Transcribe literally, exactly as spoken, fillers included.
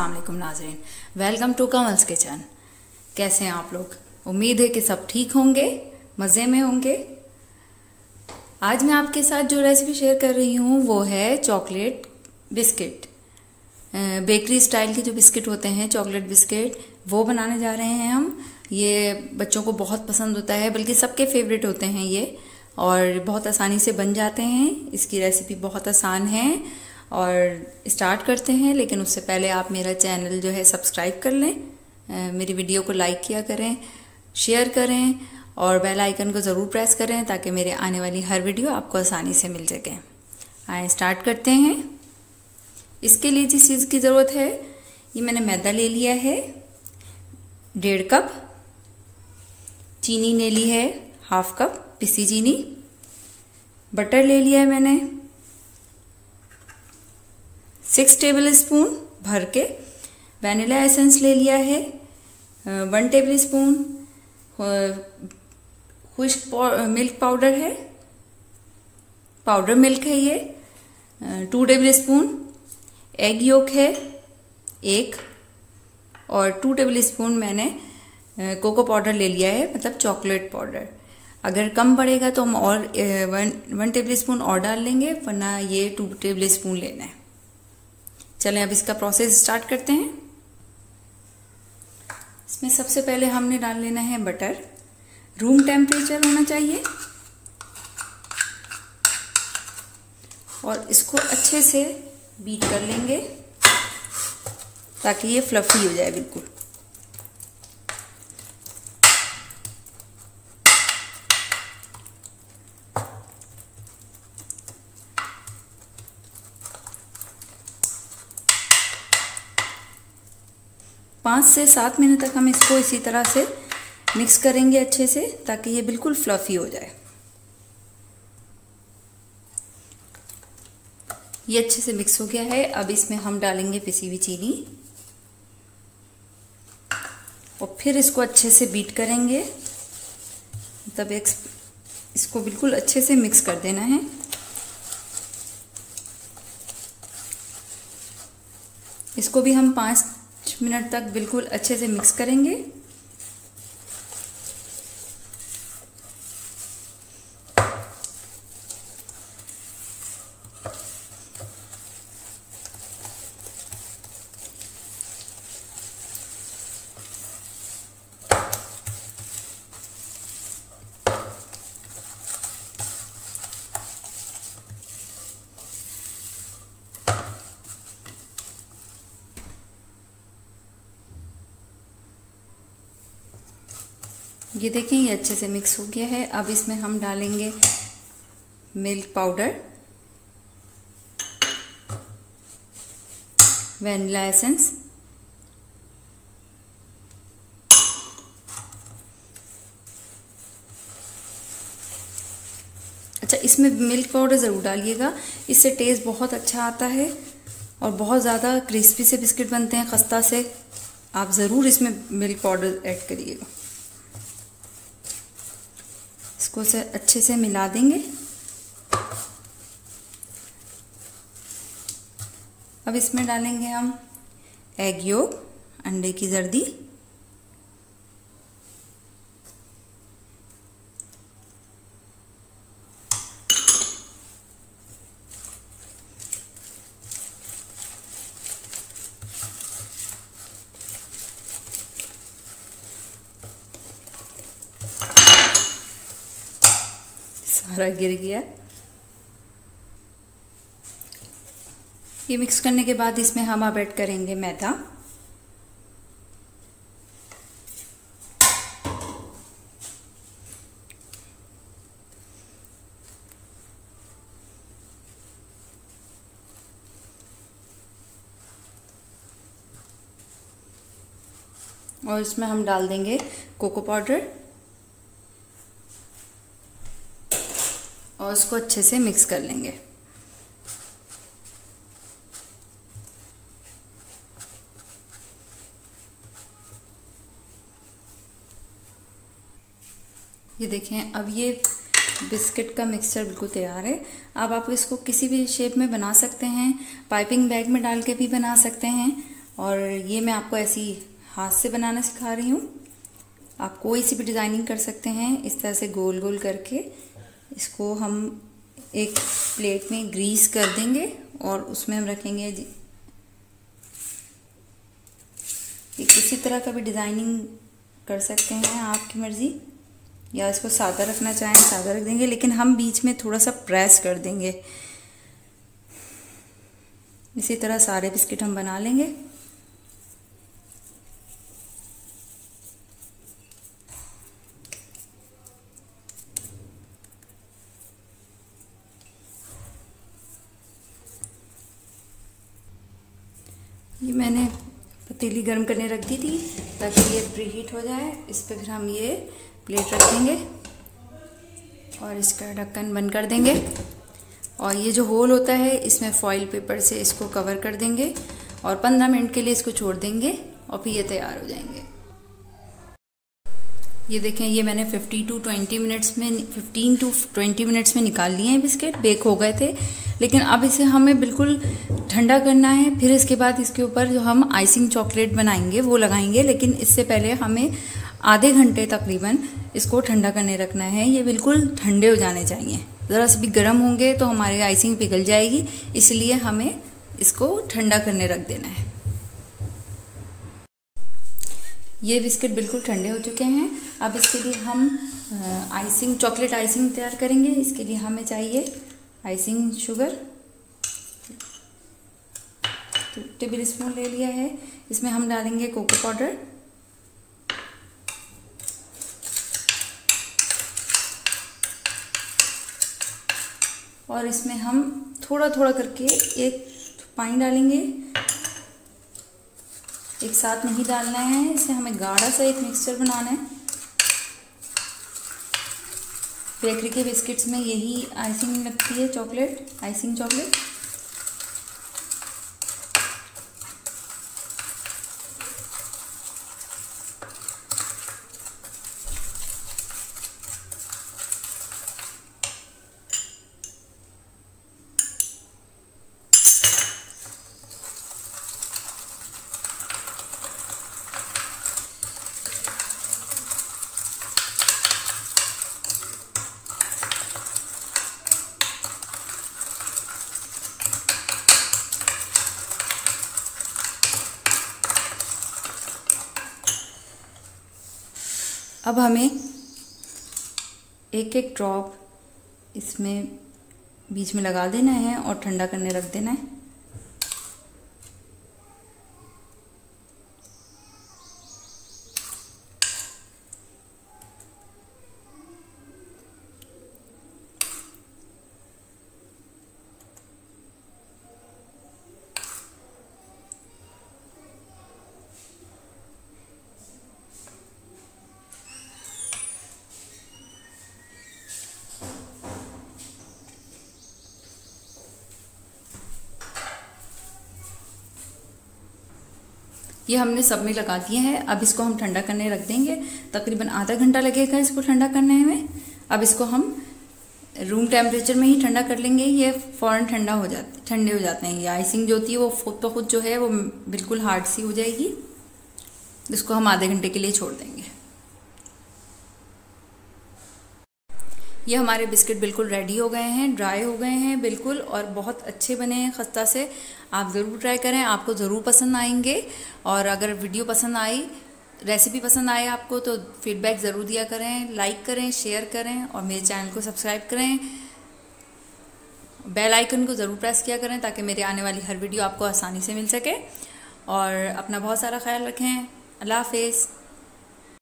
अस्सलाम वालेकुम नाजरीन, वेलकम टू कंवल्स किचन। कैसे हैं आप लोग? उम्मीद है कि सब ठीक होंगे, मज़े में होंगे। आज मैं आपके साथ जो रेसिपी शेयर कर रही हूँ वो है चॉकलेट बिस्किट। बेकरी स्टाइल के जो बिस्किट होते हैं, चॉकलेट बिस्किट, वो बनाने जा रहे हैं हम। ये बच्चों को बहुत पसंद होता है, बल्कि सबके फेवरेट होते हैं ये, और बहुत आसानी से बन जाते हैं। इसकी रेसिपी बहुत आसान है और स्टार्ट करते हैं। लेकिन उससे पहले आप मेरा चैनल जो है सब्सक्राइब कर लें, मेरी वीडियो को लाइक किया करें, शेयर करें और बेल आइकन को ज़रूर प्रेस करें ताकि मेरे आने वाली हर वीडियो आपको आसानी से मिल सके। आए स्टार्ट करते हैं। इसके लिए जिस चीज़ की ज़रूरत है, ये मैंने मैदा ले लिया है डेढ़ कप, चीनी ले ली है हाफ कप पिसी चीनी, बटर ले लिया है मैंने सिक्स टेबल स्पून भर के, वनीला एसेंस ले लिया है वन टेबल स्पून, खुश्क मिल्क पाउडर है, पाउडर मिल्क है ये two tablespoon, egg yolk है एक, और टू टेबल स्पून मैंने कोको पाउडर ले लिया है, मतलब चॉकलेट पाउडर। अगर कम पड़ेगा तो हम और वन वन टेबल स्पून और डाल लेंगे, वरना ये टू टेबल स्पून लेना है। चलें अब इसका प्रोसेस स्टार्ट करते हैं। इसमें सबसे पहले हमने डाल लेना है बटर, रूम टेम्परेचर होना चाहिए, और इसको अच्छे से बीट कर लेंगे ताकि ये फ्लफी हो जाए बिल्कुल। पाँच से सात मिनट तक हम इसको इसी तरह से मिक्स करेंगे अच्छे से, ताकि ये बिल्कुल फ्लफी हो जाए। ये अच्छे से मिक्स हो गया है। अब इसमें हम डालेंगे पिसी हुई चीनी और फिर इसको अच्छे से बीट करेंगे, तब एक इसको बिल्कुल अच्छे से मिक्स कर देना है। इसको भी हम पाँच मिनट तक बिल्कुल अच्छे से मिक्स करेंगे। ये देखें, ये अच्छे से मिक्स हो गया है। अब इसमें हम डालेंगे मिल्क पाउडर, वैनिला एसेंस, अच्छा इसमें मिल्क पाउडर ज़रूर डालिएगा, इससे टेस्ट बहुत अच्छा आता है और बहुत ज़्यादा क्रिस्पी से बिस्किट बनते हैं, खस्ता से। आप ज़रूर इसमें मिल्क पाउडर ऐड करिएगा। इसको से अच्छे से मिला देंगे। अब इसमें डालेंगे हम एग योक, अंडे की जर्दी, गिर गया। ये मिक्स करने के बाद इसमें हम अब ऐड करेंगे मैदा। और इसमें हम डाल देंगे कोको पाउडर और उसको अच्छे से मिक्स कर लेंगे। ये देखें, अब ये बिस्किट का मिक्सचर बिल्कुल तैयार है। अब आप इसको किसी भी शेप में बना सकते हैं, पाइपिंग बैग में डाल के भी बना सकते हैं और ये मैं आपको ऐसी हाथ से बनाना सिखा रही हूँ। आप कोई सी भी डिज़ाइनिंग कर सकते हैं। इस तरह से गोल गोल करके इसको हम एक प्लेट में ग्रीस कर देंगे और उसमें हम रखेंगे। ये किसी तरह का भी डिज़ाइनिंग कर सकते हैं, आपकी मर्ज़ी, या इसको सादा रखना चाहें सादा रख देंगे, लेकिन हम बीच में थोड़ा सा प्रेस कर देंगे। इसी तरह सारे बिस्किट हम बना लेंगे। ये मैंने पतीली गर्म करने रख दी थी ताकि ये प्रीहीट हो जाए। इस पर फिर हम ये प्लेट रख देंगे और इसका ढक्कन बंद कर देंगे। और ये जो होल होता है इसमें फॉइल पेपर से इसको कवर कर देंगे और पंद्रह मिनट के लिए इसको छोड़ देंगे और फिर ये तैयार हो जाएंगे। ये देखें, ये मैंने फिफ्टी टू ट्वेंटी मिनट्स में फिफ्टीन टू ट्वेंटी मिनट्स में निकाल लिए हैं। बिस्किट बेक हो गए थे, लेकिन अब इसे हमें बिल्कुल ठंडा करना है। फिर इसके बाद इसके ऊपर जो हम आइसिंग चॉकलेट बनाएंगे वो लगाएंगे, लेकिन इससे पहले हमें आधे घंटे तकरीबन इसको ठंडा करने रखना है। ये बिल्कुल ठंडे हो जाने चाहिए। ज़रा से भी गर्म होंगे तो हमारी आइसिंग पिघल जाएगी, इसलिए हमें इसको ठंडा करने रख देना है। ये बिस्किट बिल्कुल ठंडे हो चुके हैं। अब इसके लिए हम आइसिंग चॉकलेट आइसिंग तैयार करेंगे। इसके लिए हमें चाहिए आइसिंग शुगर, तो टेबल स्पून ले लिया है। इसमें हम डालेंगे कोको पाउडर, और इसमें हम थोड़ा थोड़ा करके एक पानी डालेंगे। एक साथ नहीं डालना है, इसे हमें गाढ़ा सा एक मिक्सचर बनाना है। बेकरी के बिस्किट्स में यही आइसिंग लगती है, चॉकलेट आइसिंग चॉकलेट। अब हमें एक एक ड्रॉप इसमें बीच में लगा देना है और ठंडा करने रख देना है। ये हमने सब में लगा दिए हैं। अब इसको हम ठंडा करने रख देंगे। तकरीबन आधा घंटा लगेगा इसको ठंडा करने में। अब इसको हम रूम टेम्परेचर में ही ठंडा कर लेंगे। ये फ़ौरन ठंडा हो जाते ठंडे हो जाते हैं। ये आइसिंग जो होती है वो खुद ब खुद जो है वो बिल्कुल हार्ड सी हो जाएगी। इसको हम आधे घंटे के लिए छोड़ देंगे। ये हमारे बिस्किट बिल्कुल रेडी हो गए हैं, ड्राई हो गए हैं बिल्कुल, और बहुत अच्छे बने हैं खस्ता से। आप ज़रूर ट्राई करें, आपको ज़रूर पसंद आएंगे। और अगर वीडियो पसंद आई, रेसिपी पसंद आए आपको, तो फीडबैक ज़रूर दिया करें। लाइक करें, शेयर करें और मेरे चैनल को सब्सक्राइब करें। बेल आइकन को ज़रूर प्रेस किया करें ताकि मेरे आने वाली हर वीडियो आपको आसानी से मिल सके। और अपना बहुत सारा ख्याल रखें। अल्लाह हाफिज़।